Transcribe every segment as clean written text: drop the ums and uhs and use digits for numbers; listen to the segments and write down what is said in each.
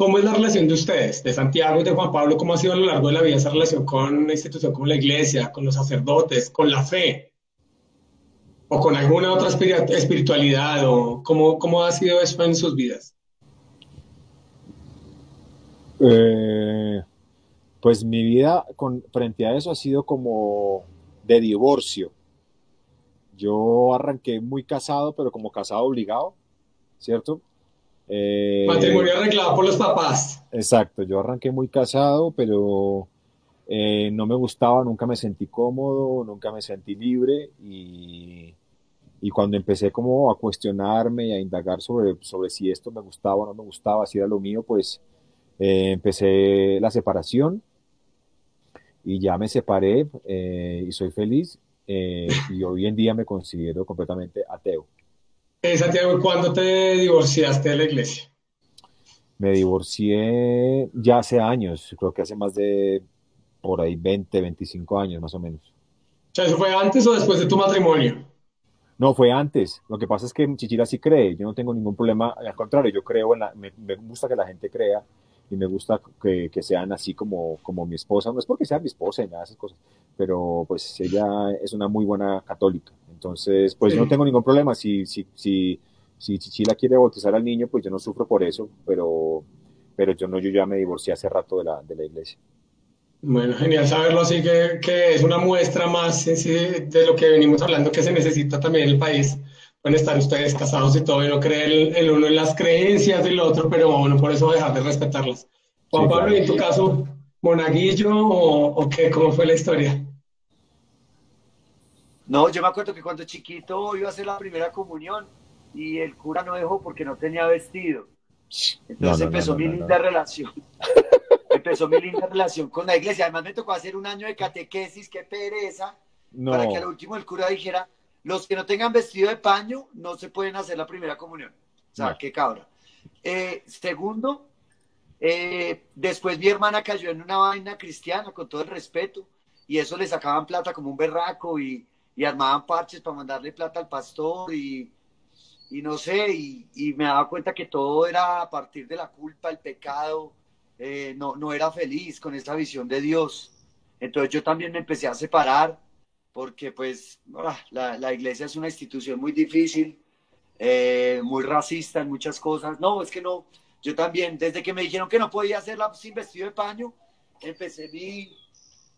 ¿Cómo es la relación de ustedes, de Santiago y de Juan Pablo? ¿Cómo ha sido a lo largo de la vida esa relación con una institución como la iglesia, con los sacerdotes, con la fe? ¿O con alguna otra espiritualidad? ¿O cómo ha sido eso en sus vidas? Pues mi vida frente a eso ha sido como de divorcio. Yo arranqué muy casado, pero como casado obligado, ¿cierto? Matrimonio arreglado por los papás. Exacto, yo arranqué muy casado, pero no me gustaba, nunca me sentí cómodo, nunca me sentí libre, y cuando empecé como a cuestionarme y a indagar sobre si esto me gustaba o no me gustaba, si era lo mío, pues empecé la separación y ya me separé y soy feliz, y hoy en día me considero completamente ateo. Santiago, ¿cuándo te divorciaste de la iglesia? Me divorcié ya hace años, creo que hace más de, por ahí, 20, 25 años más o menos. O sea, ¿eso fue antes o después de tu matrimonio? No, fue antes. Lo que pasa es que Chichira sí cree, yo no tengo ningún problema, al contrario, yo creo, me gusta que la gente crea y me gusta que sean así como mi esposa. No es porque sea mi esposa y nada de esas cosas, pero pues ella es una muy buena católica. Entonces, pues no tengo ningún problema. Si Chichila quiere bautizar al niño, pues yo no sufro por eso, pero yo ya me divorcié hace rato de la iglesia. Bueno, genial saberlo, así que es una muestra más de lo que venimos hablando, que se necesita también en el país. Pueden estar ustedes casados y todo, y no creen el uno en las creencias del otro, pero bueno, por eso dejar de respetarlas. Juan Pablo, ¿y en tu caso, monaguillo o qué? ¿Cómo fue la historia? No, yo me acuerdo que cuando chiquito iba a hacer la primera comunión y el cura no dejó porque no tenía vestido. Entonces empezó mi linda relación. Empezó mi linda relación con la iglesia. Además me tocó hacer un año de catequesis, qué pereza, para que al último el cura dijera, los que no tengan vestido de paño no se pueden hacer la primera comunión. O sea, qué cabra. Segundo, después mi hermana cayó en una vaina cristiana, con todo el respeto, y eso le sacaban plata como un berraco y armaban parches para mandarle plata al pastor y no sé, y me daba cuenta que todo era a partir de la culpa, el pecado, no era feliz con esta visión de Dios. Entonces yo también me empecé a separar porque pues la iglesia es una institución muy difícil, muy racista en muchas cosas. No, es que no, yo también, desde que me dijeron que no podía hacerla sin vestido de paño, empecé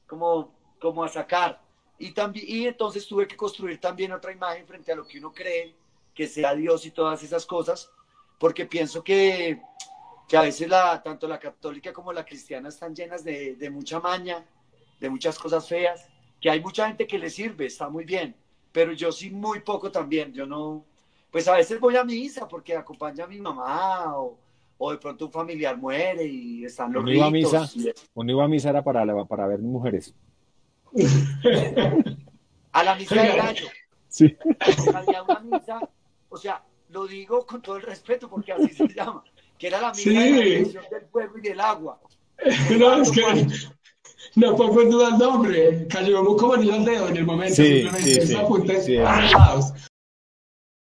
como a sacar. Y entonces tuve que construir también otra imagen frente a lo que uno cree que sea Dios y todas esas cosas, porque pienso que a veces tanto la católica como la cristiana están llenas de mucha maña, de muchas cosas feas, que hay mucha gente que le sirve, está muy bien, pero yo sí muy poco también. Yo no, pues a veces voy a misa porque acompaña a mi mamá o de pronto un familiar muere y están los ritos. Uno iba a misa era para ver mujeres. A la misa del gallo. Sí. Había una misa, o sea, lo digo con todo el respeto porque así se llama, que era la misa de la bendición del fuego y del agua. No, es que no pongo en duda el nombre, cayó como anillo al dedo en el momento. Sí, simplemente sí, sí, sí.